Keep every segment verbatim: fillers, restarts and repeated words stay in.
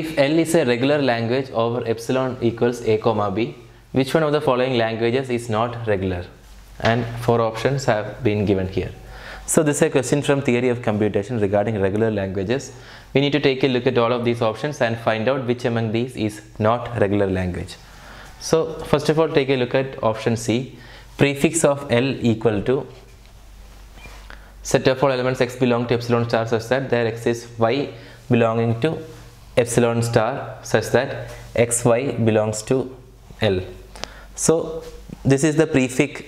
If L is a regular language over epsilon equals a comma b, which one of the following languages is not regular? And four options have been given here. So this is a question from theory of computation regarding regular languages. We need to take a look at all of these options and find out which among these is not regular language. So first of all, take a look at option C. Prefix of L equal to set of all elements x belong to epsilon star such that there exists y belonging to epsilon star such that xy belongs to L. So this is the prefix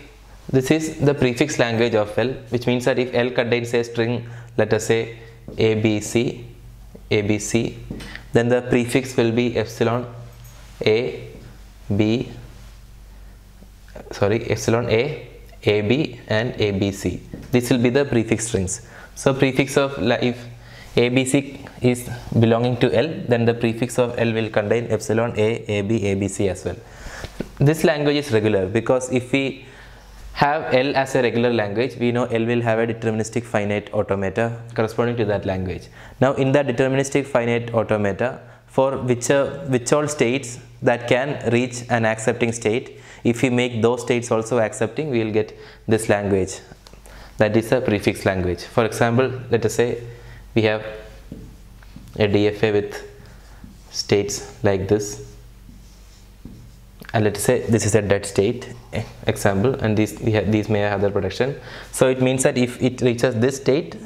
this is the prefix language of L, which means that if L contains a string, let us say A B C, A B C, then the prefix will be epsilon A B sorry epsilon A, A B and A B C. This will be the prefix strings. So prefix of if A B C is belonging to L, then the prefix of L will contain epsilon A, A B, A B C as well. This language is regular because if we have L as a regular language, we know L will have a deterministic finite automata corresponding to that language. Now in that deterministic finite automata, for which, uh, which all states that can reach an accepting state, if we make those states also accepting, we will get this language, that is a prefix language. For example, let us say we have a D F A with states like this, and let us say this is a dead state example, and these, we have, these may have their protection. So it means that if it reaches this state,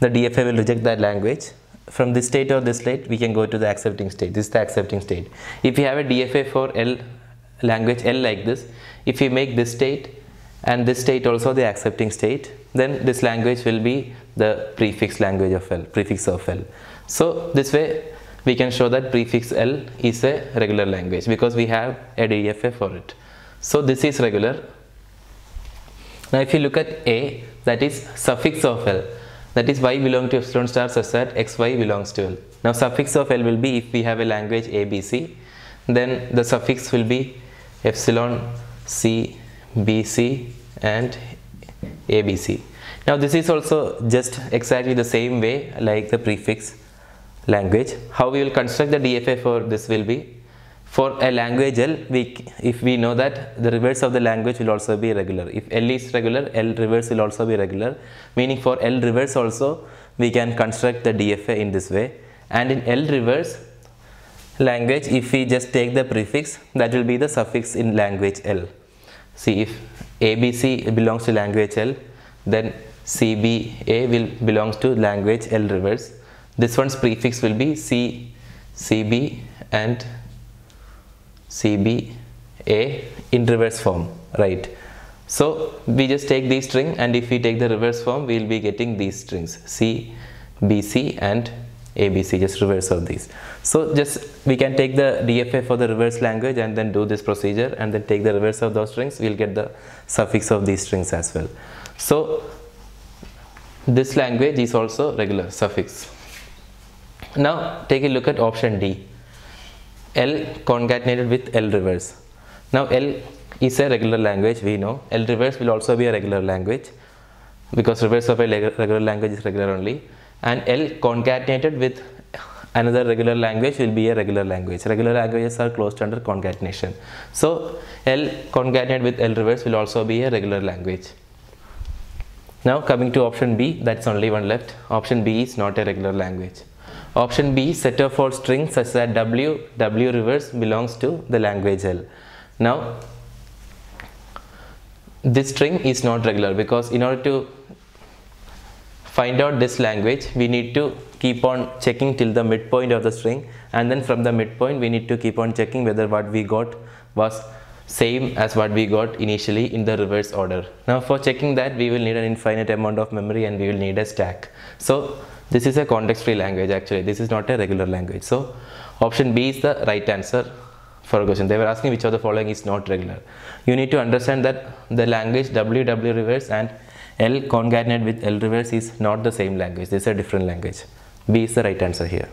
the D F A will reject that language. From this state or this state, we can go to the accepting state. This is the accepting state. If we have a D F A for L language L like this, if we make this state and this state also the accepting state, then this language will be the prefix language of L, prefix of L. So this way we can show that prefix L is a regular language because we have a D F A for it. So this is regular. Now if you look at A, that is suffix of L, that is y belong to epsilon star such that xy belongs to L. Now suffix of L will be, if we have a language A B C, then the suffix will be epsilon C, B C and A B C. Now this is also just exactly the same way like the prefix language. How we will construct the D F A for this will be, for a language L, we, if we know that the reverse of the language will also be regular. If L is regular, L reverse will also be regular, meaning for L reverse also we can construct the D F A in this way. And in L reverse language, if we just take the prefix, that will be the suffix in language L. See, if A B C belongs to language L, then C B A will belongs to language L reverse. This one's prefix will be C, C B and C B A in reverse form, right? So we just take these string, and if we take the reverse form, we will be getting these strings C, B C and A B C, just reverse of these. So just we can take the D F A for the reverse language and then do this procedure, and then take the reverse of those strings, we will get the suffix of these strings as well. So this language is also regular, suffix. Now take a look at option D, L concatenated with L reverse. Now L is a regular language, we know. L reverse will also be a regular language because reverse of a regular language is regular only. And L concatenated with another regular language will be a regular language. Regular languages are closed under concatenation. So L concatenated with L reverse will also be a regular language. Now coming to option B, that's only one left. Option B is not a regular language. Option B, set of all strings such that W, W reverse belongs to the language L. Now this string is not regular because in order to find out this language, we need to keep on checking till the midpoint of the string, and then from the midpoint we need to keep on checking whether what we got was same as what we got initially in the reverse order. Now for checking that, we will need an infinite amount of memory and we will need a stack. So this is a context-free language actually. This is not a regular language. So option B is the right answer for a question. They were asking which of the following is not regular. You need to understand that the language W W reverse and L concatenated with L reverse is not the same language. This is a different language. B is the right answer here.